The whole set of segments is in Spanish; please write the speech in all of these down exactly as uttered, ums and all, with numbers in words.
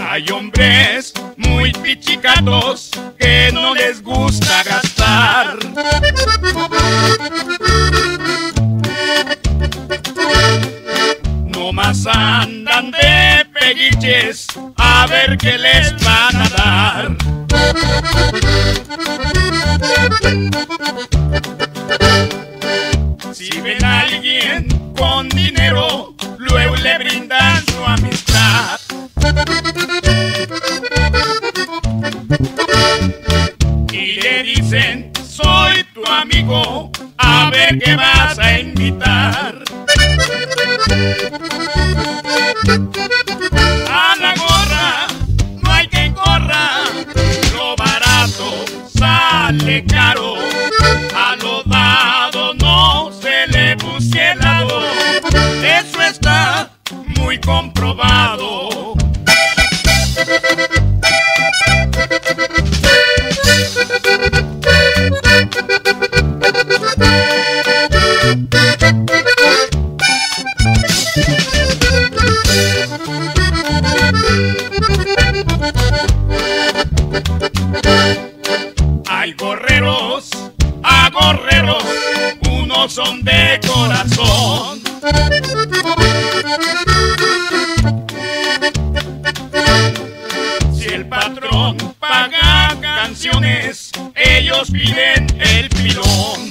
Hay hombres muy pichicatos que no les gusta gastar. Nomás andan de pediches a ver qué les van a dar. Si ven a alguien con dinero, luego le brindan su amistad. Y le dicen, soy tu amigo, a ver qué vas a invitar. A la gorra, no hay quien corra, lo barato sale caro, a lo dado no se le busque el lado, eso está muy comprobado. Hay gorreros, agorreros, unos son de corazón, si el patrón paga canciones, ellos piden el pilón,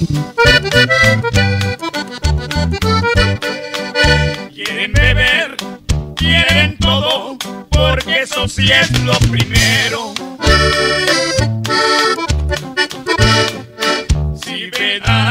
quieren beber, quieren todo, porque eso sí es lo primero. Si ven a